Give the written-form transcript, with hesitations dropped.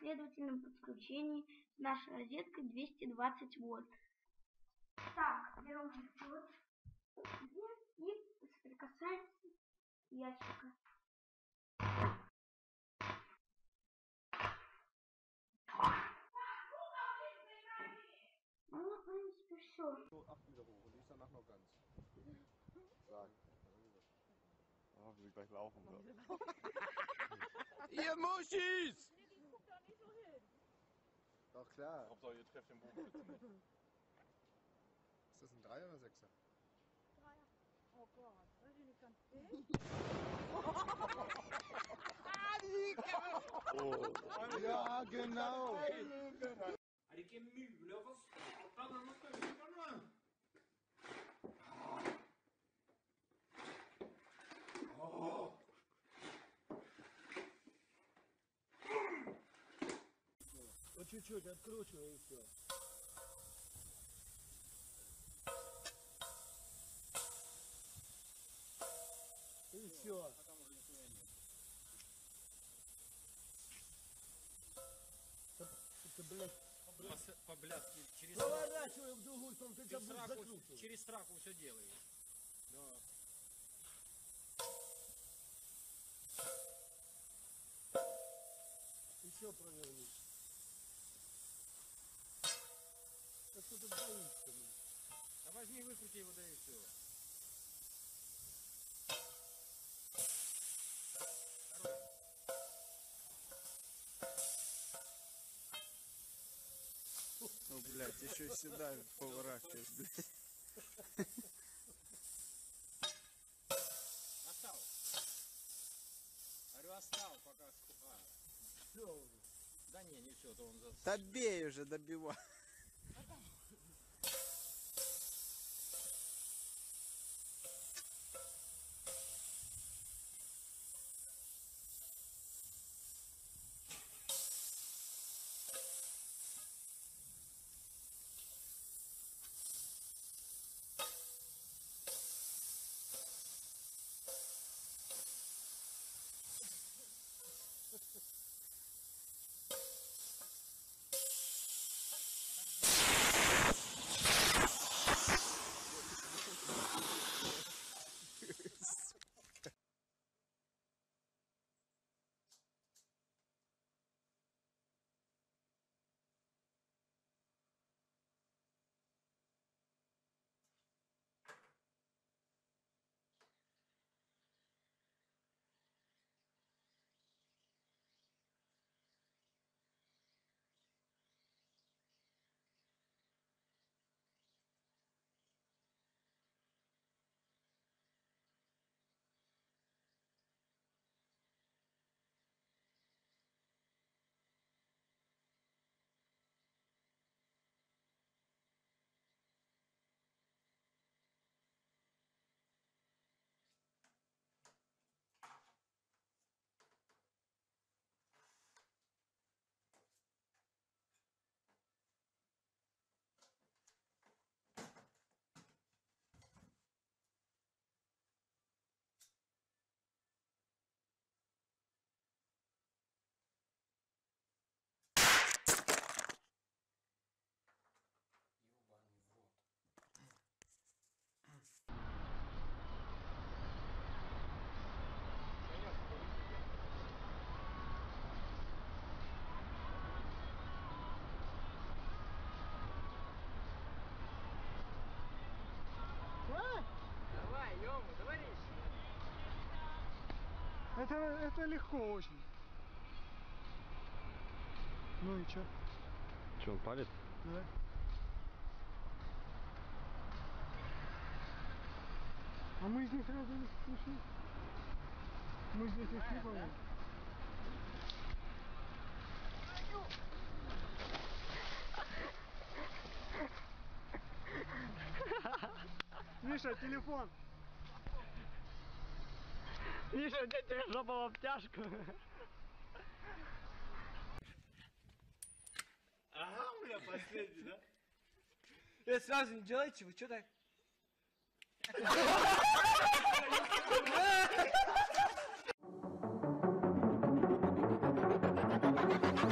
последовательном подключении с нашей розеткой 220 вольт. Так, берем код и соприкасаемся с ящиком. Ну, в принципе, все. Hoffentlich gleich laufen. Ihr Muschis! Guckt da nicht so hin. Doch klar. Hauptsache ihr trefft den Bogen bitte nicht. Ist das ein Dreier oder Sechser? Dreier. Oh Gott, das ist nicht ganz dick. Ja, genau. Hade ikke mulig å få starta denne støvsugeren. По чуть-чуть откручиваю и все. И все. Это, блядь, по-блядски через поворачиваю в другую сторону, ты тебя будешь закручивать. Через сраку все делаешь. Да. Еще проверни. Да что ты боишься? Да возьми, выкрути его, да и все. Ну, блядь, еще и сюда поворачиваешь, блядь. Остал. Говорю, остал, пока скупаю. Все уже. Да не, не все, то он засыл. Да бей уже, добивай. Это легко очень. Ну и чё? Чё, он палит? Да. А мы здесь разве не слышим? Мы здесь их не помним. Миша, телефон! Миша, у тебя тяжело было в тяжку. Ага, у меня последний, да? Я сразу не делайте, вы что так?